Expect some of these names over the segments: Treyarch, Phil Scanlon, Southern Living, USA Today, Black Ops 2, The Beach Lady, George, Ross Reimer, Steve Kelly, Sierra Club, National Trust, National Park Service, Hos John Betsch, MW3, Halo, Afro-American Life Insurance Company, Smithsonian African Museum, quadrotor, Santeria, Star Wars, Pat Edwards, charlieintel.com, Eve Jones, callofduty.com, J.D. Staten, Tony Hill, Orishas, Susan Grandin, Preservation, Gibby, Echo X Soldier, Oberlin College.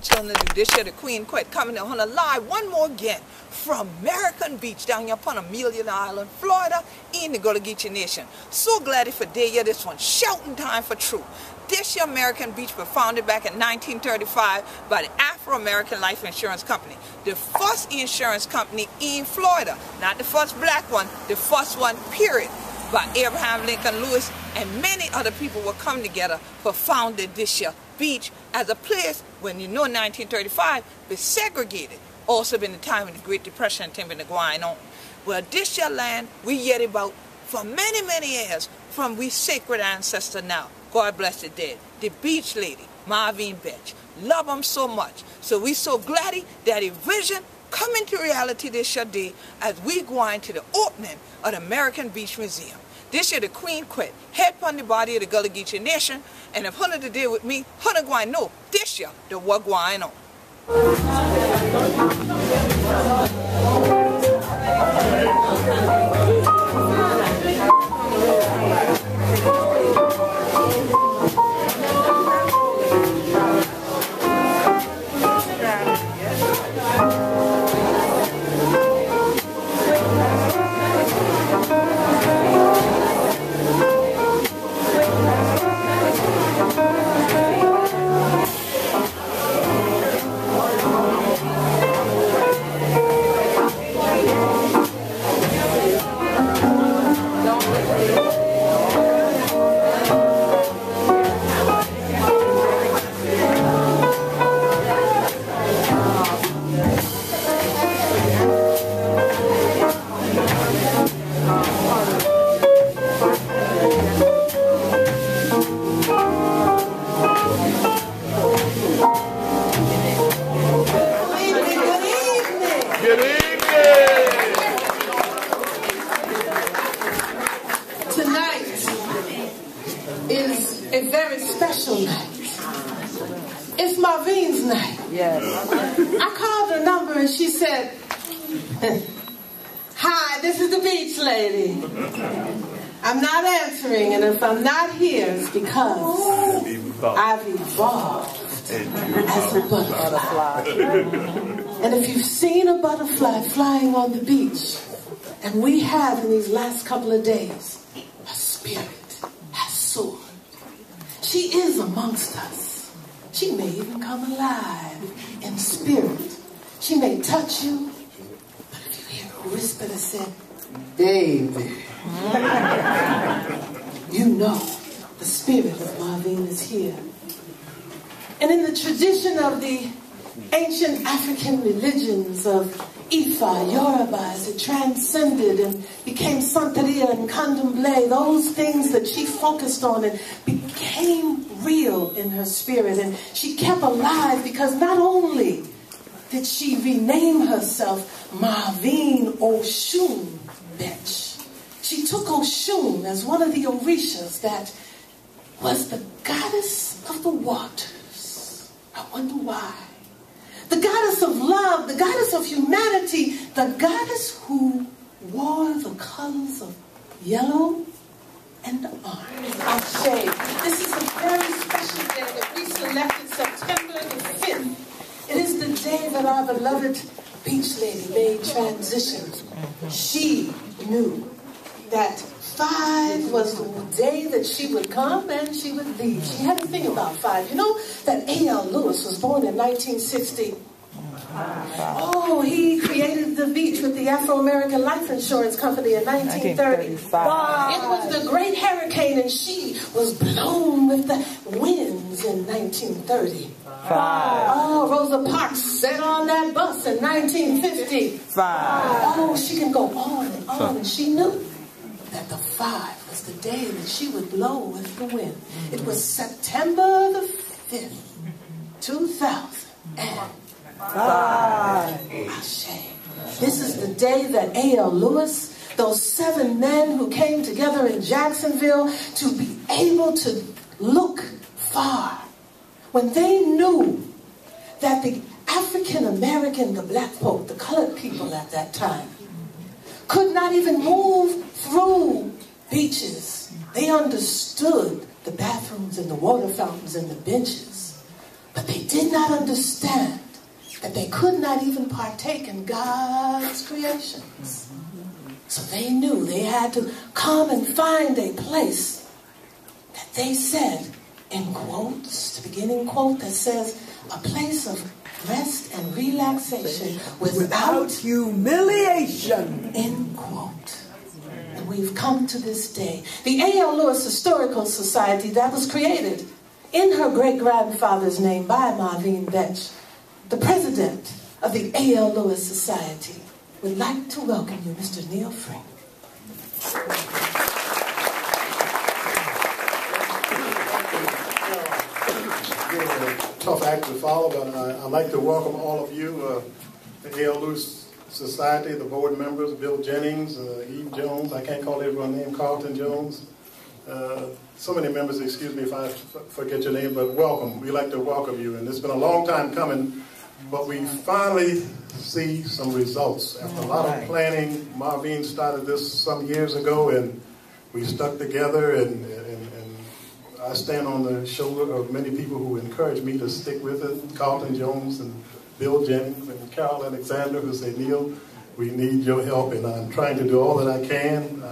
challenged on the judiciary, the Queen Quet coming on a live one more again from American Beach down here upon Amelia Island, Florida, in the Gullah Geechee Nation. So glad for day year this one, shouting time for truth. This year American Beach was founded back in 1935 by the Afro-American Life Insurance Company, the first insurance company in Florida, not the first black one, the first one period, by Abraham Lincoln Lewis, and many other people will come together for founding this year beach as a place when, you know, 1935 was segregated, also been the time of the Great Depression and things been going on. Well, this year land we yet about for many, many years from we sacred ancestor now. God bless the dead, the beach lady, MaVynee Betsch. Love them so much. So we so glad that a vision come into reality this year day as we go on to the opening of the American Beach Museum. This year the Queen Quet, head upon the body of the Gullah Geechee Nation, and if Hunter today with me, Hunter going know this year the what going on. I'm not answering, and if I'm not here, it's because I've evolved as a butterfly. And if you've seen a butterfly flying on the beach, and we have in these last couple of days, her spirit has soared. She is amongst us. She may even come alive in spirit. She may touch you, but if you hear her whisper that said, "Baby," you know the spirit of MaVynee is here. And in the tradition of the ancient African religions of Ifa, Yoruba, as it transcended and became Santeria and Candomblé, those things that she focused on and became real in her spirit. And she kept alive because not only did she rename herself MaVynee Oshun Betsch, she took Oshun as one of the Orishas that was the goddess of the waters. I wonder why. The goddess of love, the goddess of humanity, the goddess who wore the colors of yellow and orange. This is a very special day that we selected September the 5th. It is the day that our beloved Beach Lady made transition. She knew that 5 was the day that she would come and she would leave. She had a thing about 5. You know that A.L. Lewis was born in 1960. Oh, he created the beach with the Afro-American Life Insurance Company in 1935. Wow. It was the Great Hurricane, and she was blown with the winds in 1930. Five. Oh, Rosa Parks sat on that bus in 1950. Five. Oh, she can go on and on, and she knew that the 5 was the day that she would blow with the wind. It was September the 5th, 2005. This is the day that A.L. Lewis, those 7 men who came together in Jacksonville to be able to look far, when they knew that the African American, the black folk, the colored people at that time, could not even move through beaches. They understood the bathrooms and the water fountains and the benches. But they did not understand that they could not even partake in God's creations. So they knew they had to come and find a place that they said, in quotes, to begin in quote, that says, a place of rest and relaxation without humiliation, end quote. And we've come to this day. The A.L. Lewis Historical Society that was created in her great-grandfather's name by MaVynee Betsch, the president of the A.L. Lewis Society, would like to welcome you, Mr. Neal Frank. Tough act to follow, but I'd like to welcome all of you, the A.L. Lewis Society, the board members, Bill Jennings, Eve Jones, I can't call everyone's name, Carlton Jones. So many members, excuse me if I forget your name, but welcome. We'd like to welcome you, and it's been a long time coming, but we finally see some results. After a lot of planning, MaVynee started this some years ago, and we stuck together, and I stand on the shoulder of many people who encourage me to stick with it, Carlton Jones and Bill Jennings and Carol Alexander, who say, Neal, we need your help, and I'm trying to do all that I can.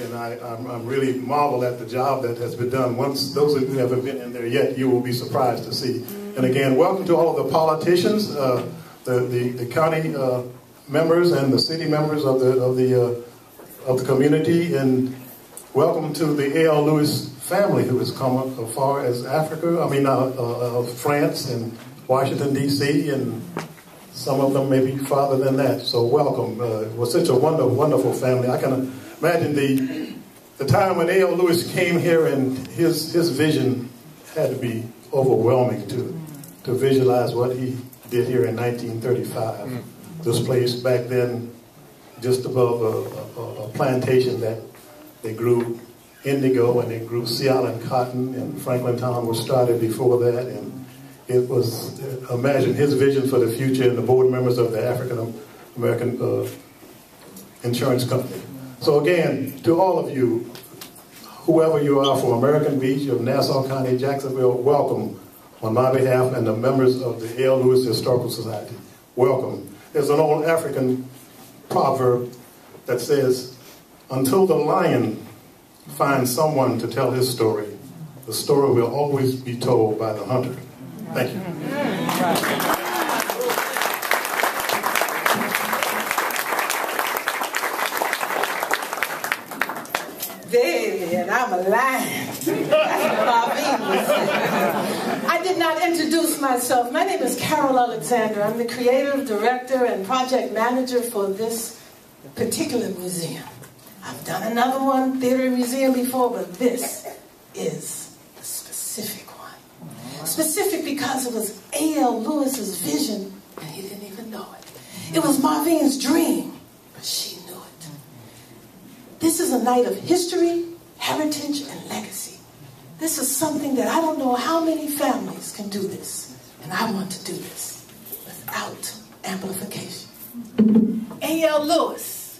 And I'm really marvel at the job that has been done. Once those of you who haven't been in there yet, you will be surprised to see. And again, welcome to all of the politicians, the county members, and the city members of the community, and welcome to the A.L. Lewis family, who has come as far as Africa. I mean, France and Washington D.C. and some of them maybe farther than that. So welcome. It was such a wonderful, wonderful family. I can imagine the time when A.L. Lewis came here, and his vision had to be overwhelming to visualize what he did here in 1935. This place back then, just above a plantation that they grew indigo and they grew Sea Island cotton, and Franklin Town was started before that. And it was, imagine his vision for the future, and the board members of the African American Insurance Company. So again, to all of you, whoever you are from American Beach, of Nassau County, Jacksonville, welcome on my behalf and the members of the A.L. Lewis Historical Society. Welcome. There's an old African proverb that says, until the lion finds someone to tell his story, the story will always be told by the hunter. Thank you. Daily, and I'm a lion. I did not introduce myself. My name is Carol Alexander. I'm the creative director and project manager for this particular museum. I've done another one, theater museum, before, but this is a specific one. Specific because it was A.L. Lewis's vision, and he didn't even know it. It was MaVynee's dream, but she knew it. This is a night of history, heritage, and legacy. This is something that I don't know how many families can do this, and I want to do this without amplification. A.L. Lewis,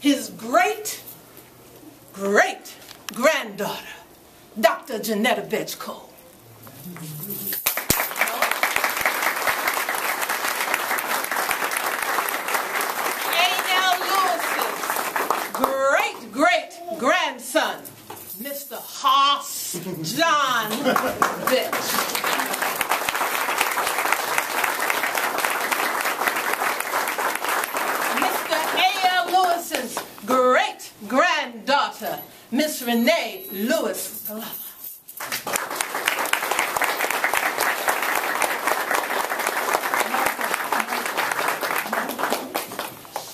his great-great-granddaughter, Dr. Johnnetta Betsch Cole. Great-great-grandson, Mr. Hos John Betsch. Mr. A.L. Lewis's great-granddaughter, Miss Renee Lewis.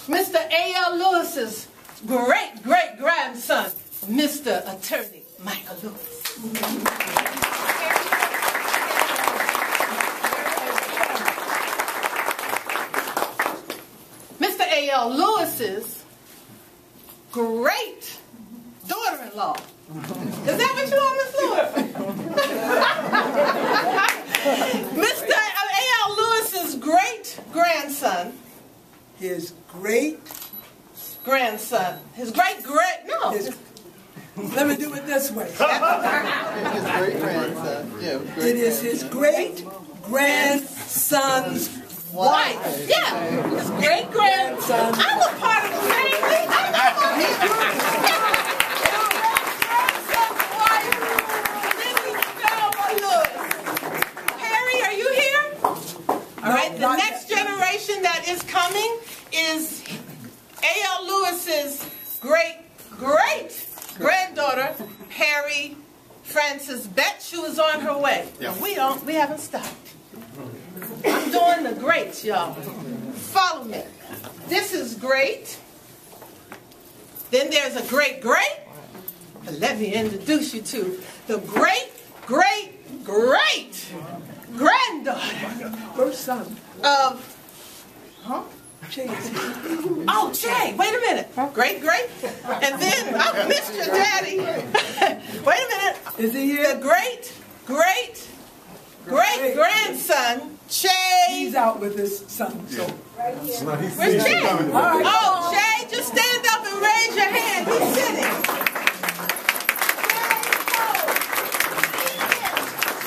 Mr. A.L. Lewis's great-great-grandson, Mr. Attorney Michael Lewis. Mr. A.L. Lewis's great-daughter-in-law. Is that what you want, Miss Lewis? Mr. A.L. Lewis's great-grandson. His great-grandson. His great-great, no. His Let me do it this way. It is his great-grandson's wife. Yeah, his great-grandson. I'm a part of the family. I'm not going to be great-grandson's wife. Look. Harry, are you here? All right, the next generation that is coming is A.L. Lewis's great-great-granddaughter, Harry Frances Betsch, who is on her way. Yes. Now, we haven't stopped. I'm doing the greats, y'all. Follow me. This is great. Then there's a great-great. But let me introduce you to the great-great-great-granddaughter of... Huh? Jay. Oh, Jay, wait a minute. Great. And then, I missed your daddy. Wait a minute. Is he here? The great-great-great-grandson, Jay. He's out with his son. So. Right here. Where's Jay? Right. Oh, Jay, just stand up and raise your hand. He's sitting.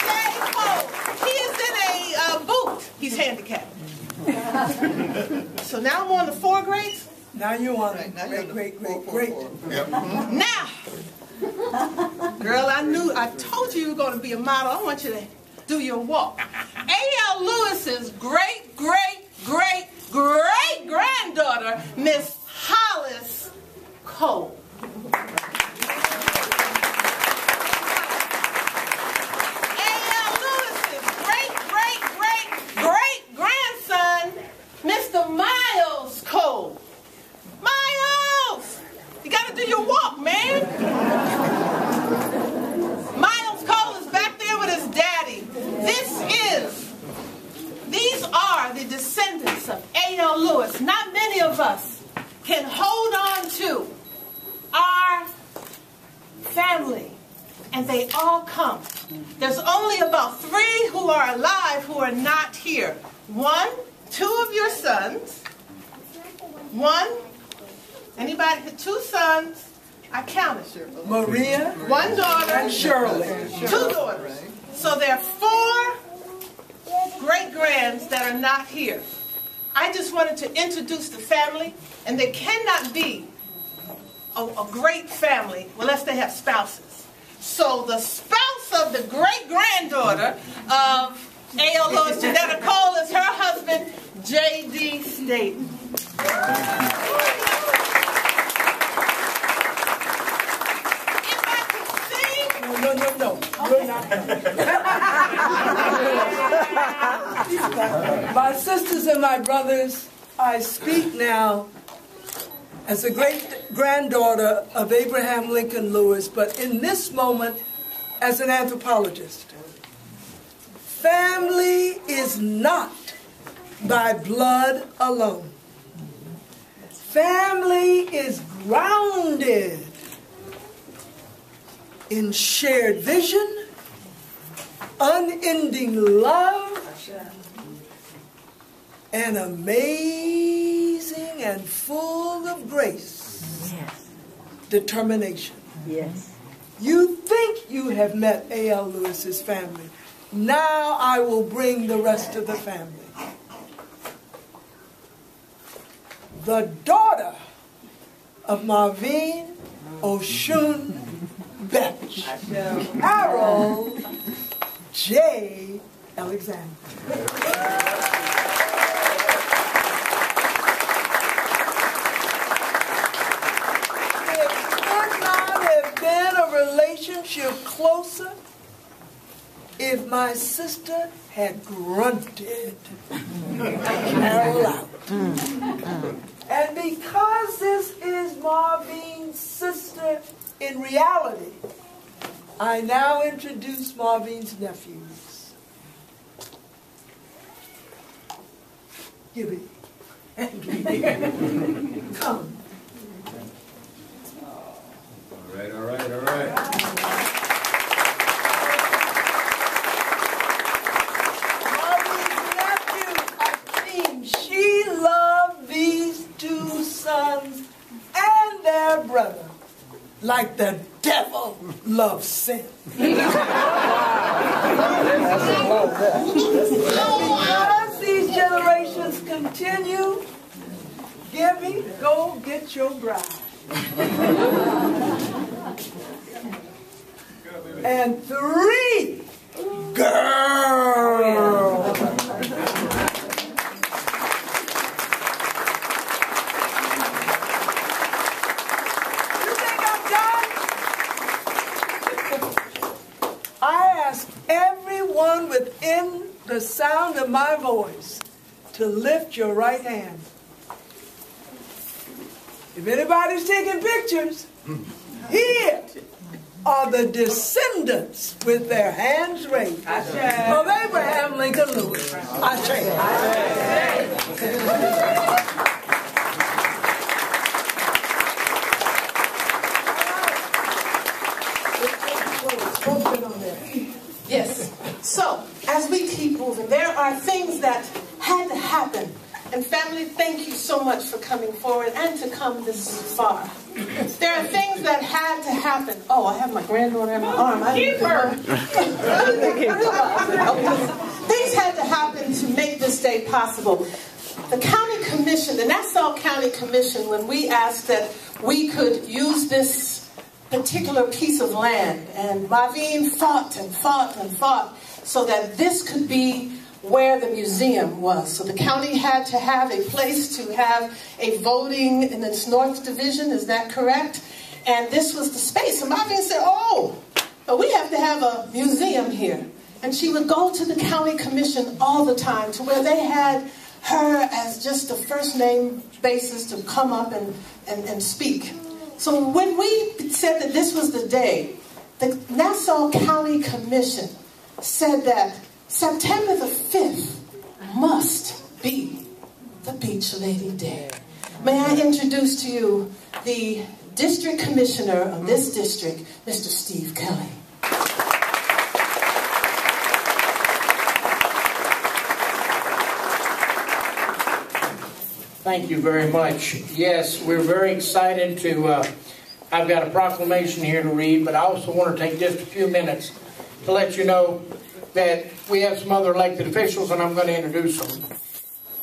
Jay Cole. He is in a boot. He's handicapped. So now I'm on the four greats? Now you're on great. Now, girl, I told you were going to be a model. I want you to do your walk. A.L. Lewis's great-great-great-great-granddaughter, Miss Hollis Cole. Maria, one daughter, and Shirley, two daughters. So there are four great-grands that are not here. I just wanted to introduce the family, and they cannot be a great family unless they have spouses. So the spouse of the great-granddaughter of A.L. Lewis, Johnnetta Cole, is her husband, J.D. Staten. No. You're not. My sisters and my brothers, I speak now as a great-granddaughter of Abraham Lincoln Lewis, but in this moment as an anthropologist. Family is not by blood alone. Family is grounded in shared vision, unending love, and amazing and full of grace, yes, determination. Yes. You think you have met A.L. Lewis's family. Now I will bring the rest of the family. The daughter of MaVynee Oshun Betsch, Harold J. Alexander. It could not have been a relationship closer if my sister had grunted Carol out. And because this is MaVynee's sister, in reality, I now introduce MaVynee's nephews. Gibby. Come. All right. MaVynee's nephews, I think she loved these two sons and their brother like the devil loves sin. So as these generations continue, Gibby, go get your bride. And 3 girls. You think I'm done? I ask everyone within the sound of my voice to lift your right hand. If anybody's taking pictures, here are the descendants with their hands raised of Abraham Lincoln Lewis. I say, yes. So, as we keep moving, there are things that had to happen. And family, thank you so much for coming forward and to come this far. There are things that had to happen. Oh, I have my granddaughter in my arm. I keep her. Things had to happen to make this day possible. The county commission, the Nassau County Commission, when we asked that we could use this particular piece of land, and MaVynee fought and fought and fought so that this could be where the museum was. So the county had to have a place to have a voting in its North Division, is that correct? And this was the space. And MaVynee said, oh, but we have to have a museum here. And she would go to the county commission all the time to where they had her as just the first name basis to come up and speak. So when we said that this was the day, the Nassau County Commission said that September the 5th must be the Beach Lady Day. May I introduce to you the district commissioner of this district, Mr. Steve Kelly. Thank you very much. Yes, we're very excited to, I've got a proclamation here to read, but I also want to take just a few minutes to let you know that we have some other elected officials, and I'm going to introduce them.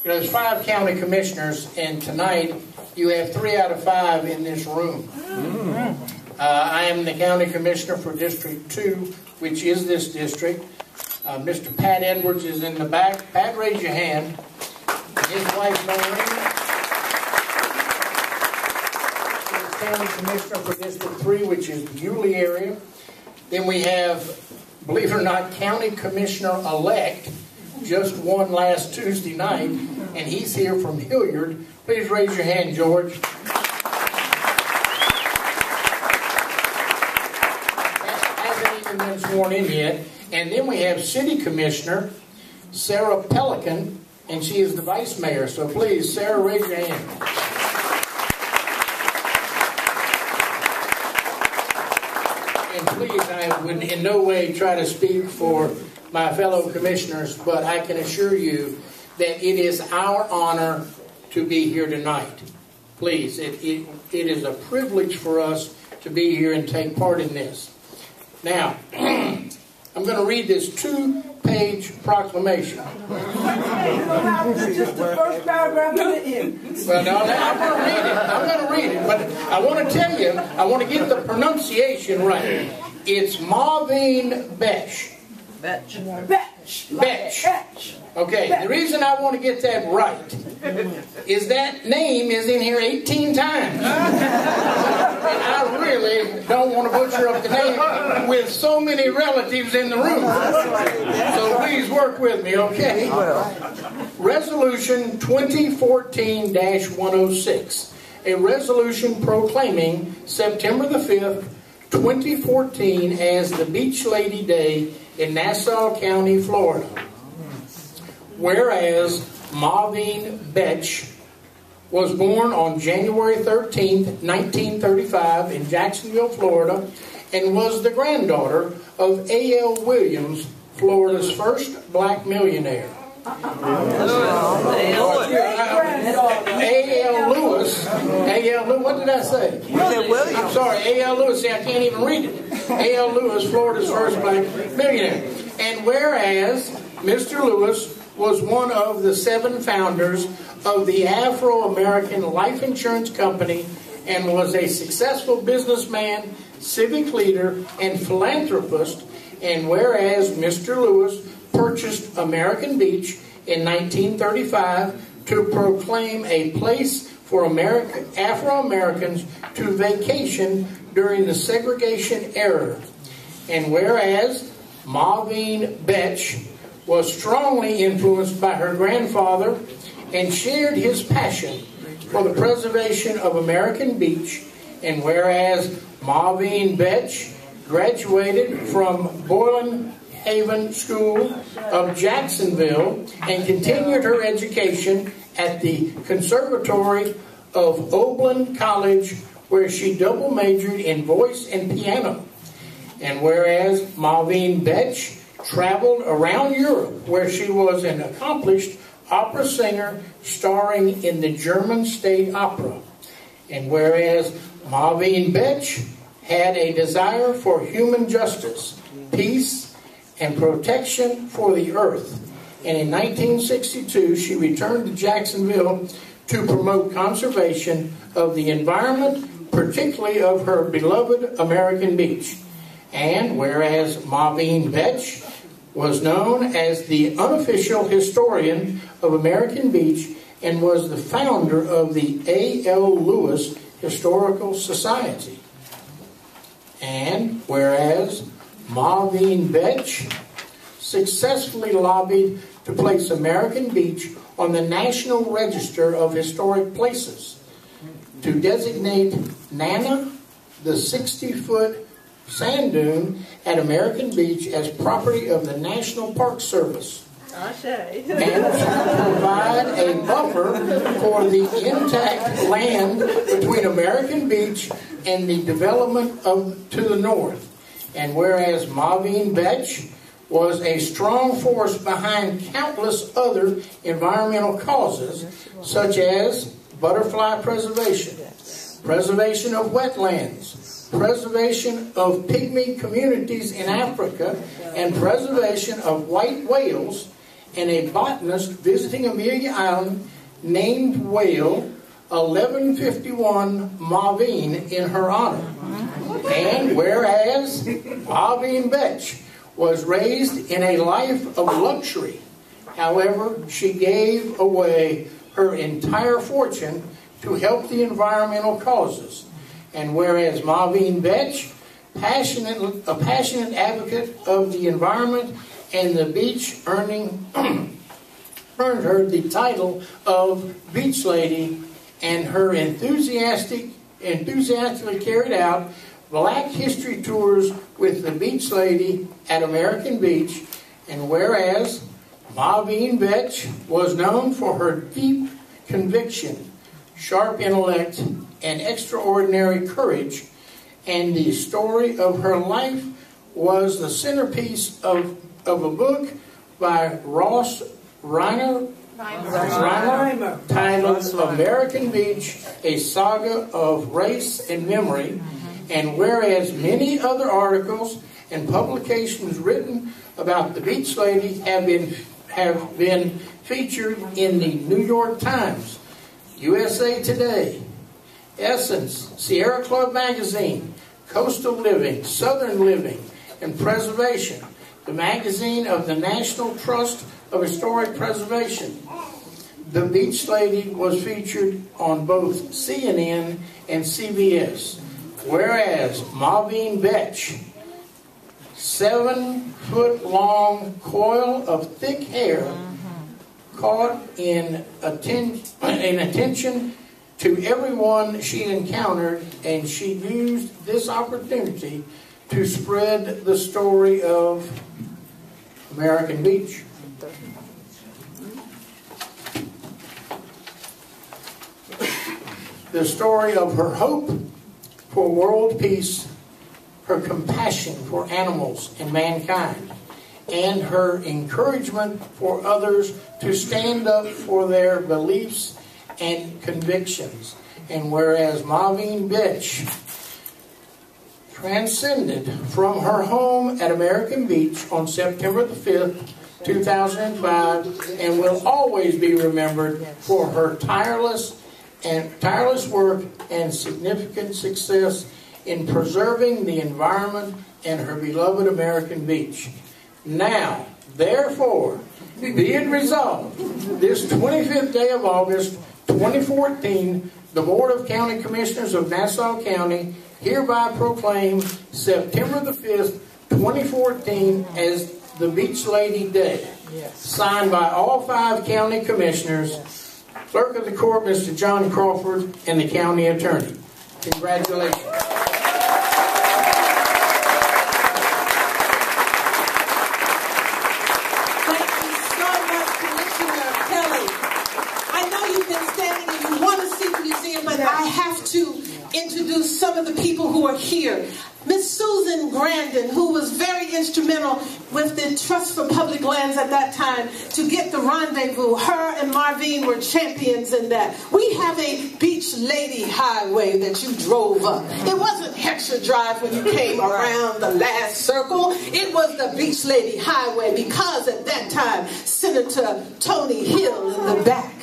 You know, there's 5 county commissioners, and tonight you have 3 out of 5 in this room. Mm-hmm. I am the county commissioner for District 2, which is this district. Mr. Pat Edwards is in the back. Pat, raise your hand. His wife, Maureen, county commissioner for District 3, which is the Yulee area. Then we have, believe it or not, county commissioner-elect, just won last Tuesday night, and he's here from Hilliard. Please raise your hand, George. That hasn't even been sworn in yet. And then we have city commissioner, Sarah Pelican, and she is the vice mayor. So please, Sarah, raise your hand. Please, I would in no way try to speak for my fellow commissioners, but I can assure you that it is our honor to be here tonight. Please, it is a privilege for us to be here and take part in this. Now, I'm going to read this 2-page proclamation. Just the first paragraph of the end. Well, no, I'm going to read it, but I want to tell you, I want to get the pronunciation right. It's MaVynee Betsch. Betsch. Betsch. Betsch. Okay, Betsch. The reason I want to get that right is that name is in here 18 times. And I really don't want to butcher up the name with so many relatives in the room. So please work with me, okay? Resolution 2014-106. A resolution proclaiming September the 5th, 2014 as the Beach Lady Day in Nassau County, Florida. Whereas MaVynee Betsch was born on January 13th, 1935 in Jacksonville, Florida, and was the granddaughter of A.L. Williams, Florida's first black millionaire. A.L. Lewis Lewis. A.L. Lewis, what did I say? You said William. I'm sorry, A.L. Lewis. See, I can't even read it. A.L. Lewis, Florida's first black millionaire. And whereas Mr. Lewis was one of the 7 founders of the Afro-American Life Insurance Company and was a successful businessman, civic leader, and philanthropist, and whereas Mr. Lewis purchased American Beach in 1935 to proclaim a place for Afro-Americans to vacation during the segregation era, and whereas MaVynee Betsch was strongly influenced by her grandfather and shared his passion for the preservation of American Beach, and whereas MaVynee Betsch graduated from Boylan Haven School of Jacksonville and continued her education at the Conservatory of Oberlin College, where she double majored in voice and piano, and whereas MaVynee Betsch traveled around Europe, where she was an accomplished opera singer starring in the German State Opera, and whereas MaVynee Betsch had a desire for human justice, peace, and protection for the earth, and in 1962 she returned to Jacksonville to promote conservation of the environment, particularly of her beloved American Beach. And whereas MaVynee Betsch was known as the unofficial historian of American Beach and was the founder of the A.L. Lewis Historical Society. And whereas MaVynee Betsch successfully lobbied to place American Beach on the National Register of Historic Places to designate Nana, the 60-foot sand dune at American Beach, as property of the National Park Service, and provide a buffer for the intact land between American Beach and the development to the north. And whereas MaVynee Betsch was a strong force behind countless other environmental causes, such as butterfly preservation, preservation of wetlands, preservation of pygmy communities in Africa, and preservation of white whales, and a botanist visiting Amelia Island named whale 1151 Maureen in her honor. And whereas Maureen Betsch was raised in a life of luxury, however, she gave away her entire fortune to help the environmental causes. And whereas MaVynee Betsch, a passionate advocate of the environment and the beach, earned her the title of Beach Lady, and her enthusiastically carried out Black History Tours with the Beach Lady at American Beach. And whereas MaVynee Betsch was known for her deep conviction, sharp intellect, and extraordinary courage, and the story of her life was the centerpiece of a book by Ross Reimer titled American Beach, A Saga of Race and Memory, and whereas many other articles and publications written about the Beach Lady have been featured in the New York Times, USA Today, Essence, Sierra Club Magazine, Coastal Living, Southern Living, and Preservation, the magazine of the National Trust of Historic Preservation. The Beach Lady was featured on both CNN and CBS. Whereas MaVynee Betsch, 7-foot-long coil of thick hair caught in attention to everyone she encountered, and she used this opportunity to spread the story of American Beach. The story of her hope for world peace, her compassion for animals and mankind, and her encouragement for others to stand up for their beliefs and convictions. And whereas MaVynee Betsch transcended from her home at American Beach on September the 5th, 2005, and will always be remembered for her tireless work and significant success in preserving the environment and her beloved American beach. Now, therefore, be it resolved, this 25th day of August, 2014, the Board of County Commissioners of Nassau County hereby proclaims September the 5th, 2014 as the Beach Lady Day, signed by all 5 county commissioners, Clerk of the Court, Mr. John Crawford, and the county attorney. Congratulations. Some of the people who are here. Miss Susan Grandin, who was very instrumental with the Trust for Public Lands at that time to get the rendezvous. Her and Marvin were champions in that. We have a Beach Lady Highway that you drove up. It wasn't Heckscher Drive when you came around the last circle. It was the Beach Lady Highway because at that time, Senator Tony Hill in the back.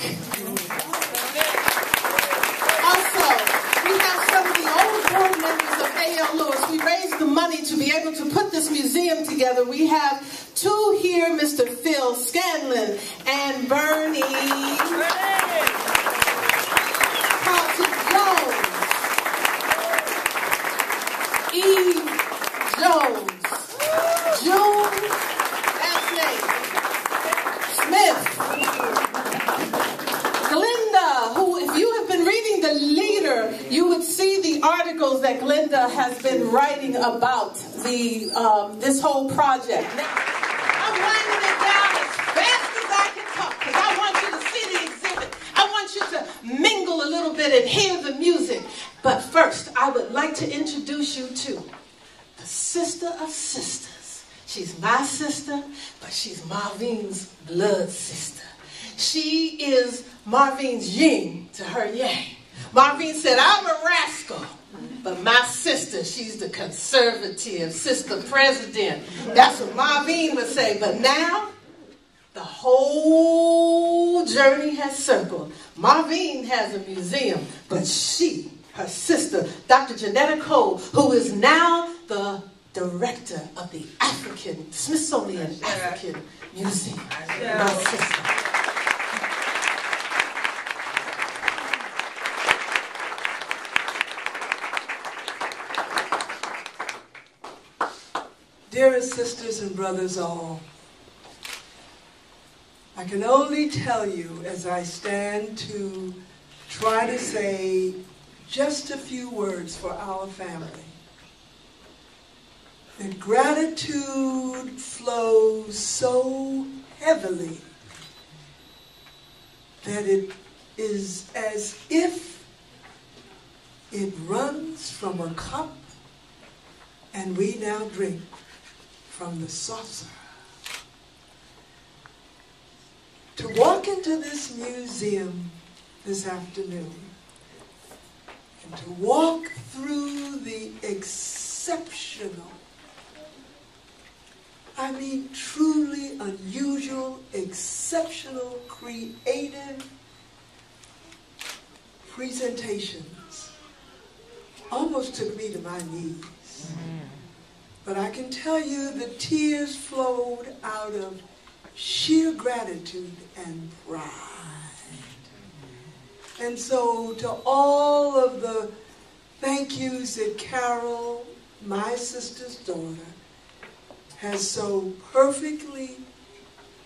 A.L. Lewis, we raised the money to be able to put this museum together. We have 2 here, Mr. Phil Scanlon and Bernie Carlton Jones, Eve Jones, June, last name, Smith, Glinda, who, if you have been reading The Leader, you would see the articles that Glinda has been writing about the this whole project. Now, I'm winding it down as fast as I can talk because I want you to see the exhibit. I want you to mingle a little bit and hear the music. But first, I would like to introduce you to the sister of sisters. She's my sister, but she's Marvin's blood sister. She is Marvin's yin to her yang. Marvin said, I'm a rascal, but my sister, she's the conservative, sister president. That's what Marvin would say. But now, the whole journey has circled. Marvin has a museum, but she, her sister, Dr. Johnnetta Cole, who is now the director of the African, Smithsonian African Museum. My sister. Dearest sisters and brothers all, I can only tell you as I stand to try to say just a few words for our family, that gratitude flows so heavily that it is as if it runs from a cup and we now drink from the saucer. To walk into this museum this afternoon and to walk through the exceptional, I mean truly unusual, exceptional, creative presentations almost took me to my knees. Mm-hmm. But I can tell you the tears flowed out of sheer gratitude and pride. And so to all of the thank yous that Carol, my sister's daughter, has so perfectly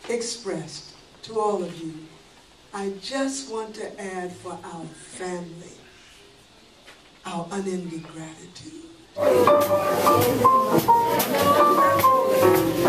expressed to all of you, I just want to add for our family our unending gratitude. Thank you.